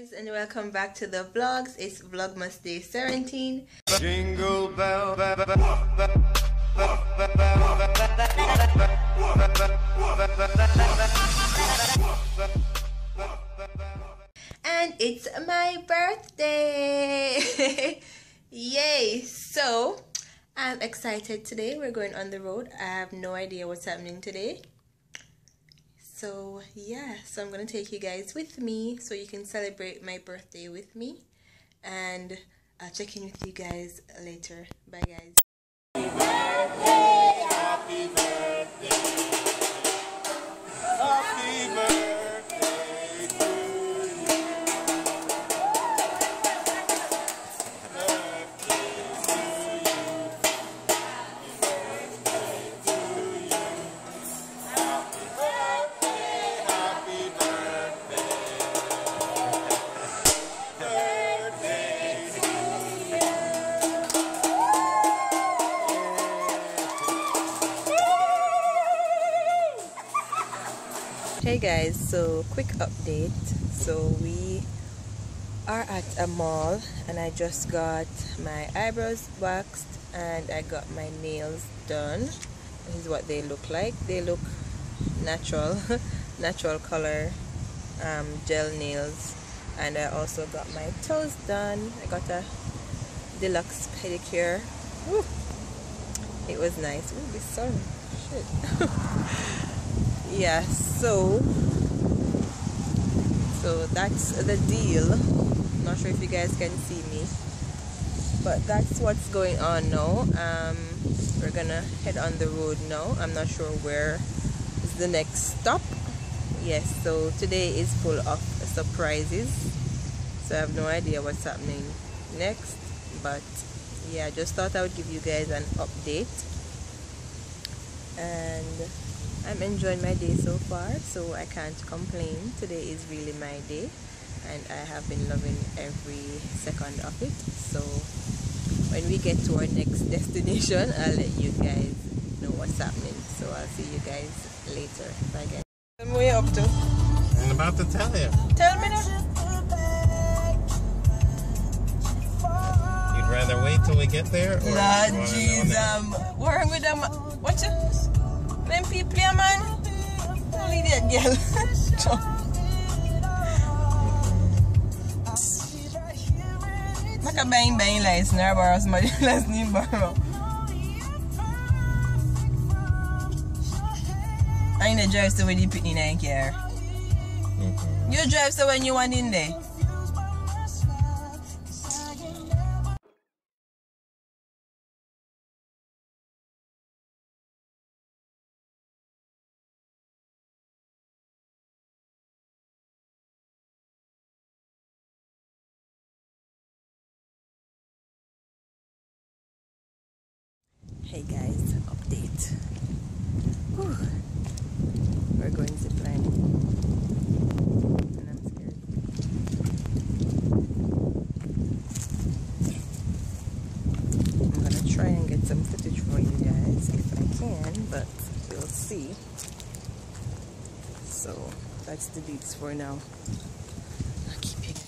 guys, and welcome back to the vlogs. It's Vlogmas Day 17. Jingle bell, and it's my birthday. Yay! So I'm excited today. We're going on the road. I have no idea what's happening today. So yeah, so I'm gonna take you guys with me so you can celebrate my birthday with me, and I'll check in with you guys later. Bye guys. Happy birthday, happy birthday, happy birthday. Hey guys, so quick update. So we are at a mall and I just got my eyebrows waxed and I got my nails done. This is what they look like. They look natural, natural color gel nails. And I also got my toes done. I got a deluxe pedicure. Woo! It was nice. Ooh, this sun. Shit. Yeah, so that's the deal. Not sure if you guys can see me, but that's what's going on now. We're gonna head on the road now. I'm not sure where is the next stop. Yes, so today is full of surprises, so I have no idea what's happening next, but yeah, I just thought I would give you guys an update, and I'm enjoying my day so far, so I can't complain. Today is really my day and I have been loving every second of it. So when we get to our next destination, I'll let you guys know what's happening. So I'll see you guys later. Bye guys. What are you up to? I'm about to tell you. Tell me now. You'd rather wait till we get there? Or Lord Jesus, we're with them. What's it? Them people, yeah, man. Don't leave that girl. Look at buying lights, now borrow somebody else's name, borrow. I need to drive so when you put in I care. You drive so when you want in there. Hey guys, update. Whew. We're going zipline, and I'm scared. I'm gonna try and get some footage for you guys if I can, but we'll see. So that's the deets for now. I'll keep it.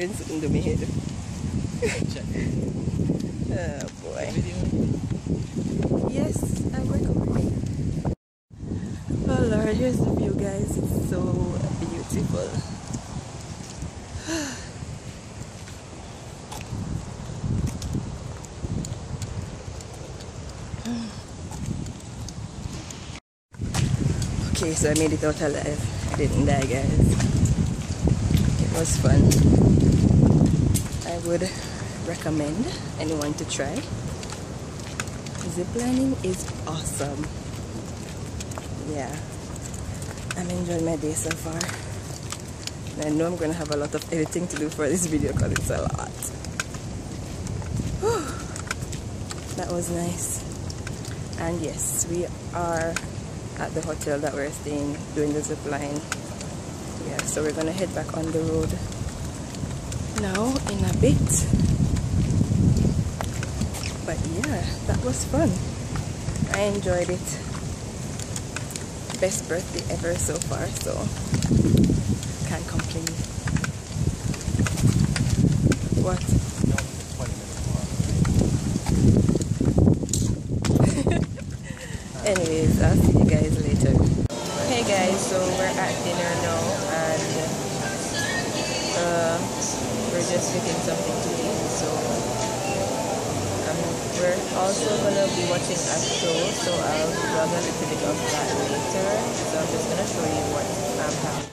rin saan dumihil. Oh boy. Yes, I work over here. Oh Lord, here's the view guys. It's so beautiful. Okay, so I made it out alive. I didn't die guys. It was fun. I would recommend anyone to try. Ziplining is awesome. Yeah, I'm enjoying my day so far. And I know I'm gonna have a lot of editing to do for this video because it's a lot. Whew. That was nice. And yes, we are at the hotel that we're staying doing the zip line. Yeah, so we're gonna head back on the road now in a bit. But yeah, that was fun. I enjoyed it. Best birthday ever so far, so can't complain. What? Anyways, I'll see you guys later. Hey guys, so we're at dinner now and we're just picking something to eat, so we're also gonna be watching a show, so I'll vlog a little bit of that later. So I'm just gonna show you what I'm having.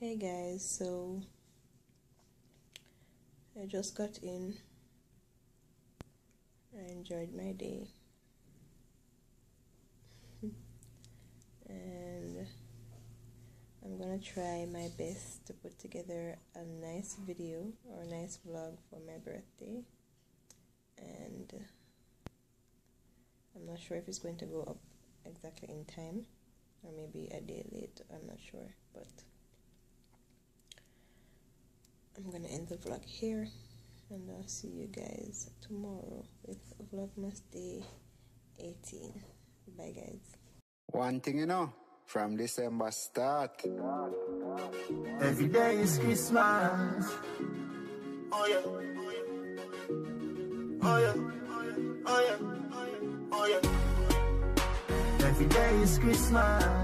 Hey guys, so I just got in. I enjoyed my day and I'm gonna try my best to put together a nice video or a nice vlog for my birthday, and I'm not sure if it's going to go up exactly in time or maybe a day late. I'm not sure, but I'm gonna end the vlog here and I'll see you guys tomorrow with Vlogmas Day 18. Bye guys. One thing you know, from December start. Every day is Christmas. Oh yeah, oh yeah, oh yeah, oh yeah, oh yeah. Every day is Christmas.